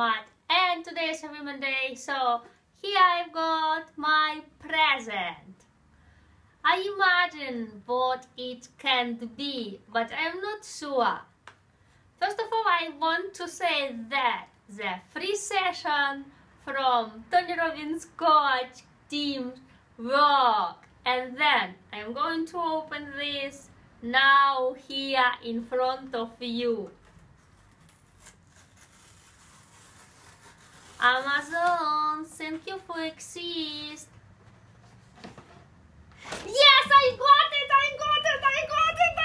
much. And today is a Women's Day, so here I've got my present. I imagine what it can be, but I'm not sure. First of all, I want to say that the free session from Tony Robbins coach team worked. And then I'm going to open this now here in front of you. Amazon, thank you for existing. Yes, I got it! I got it! I got it!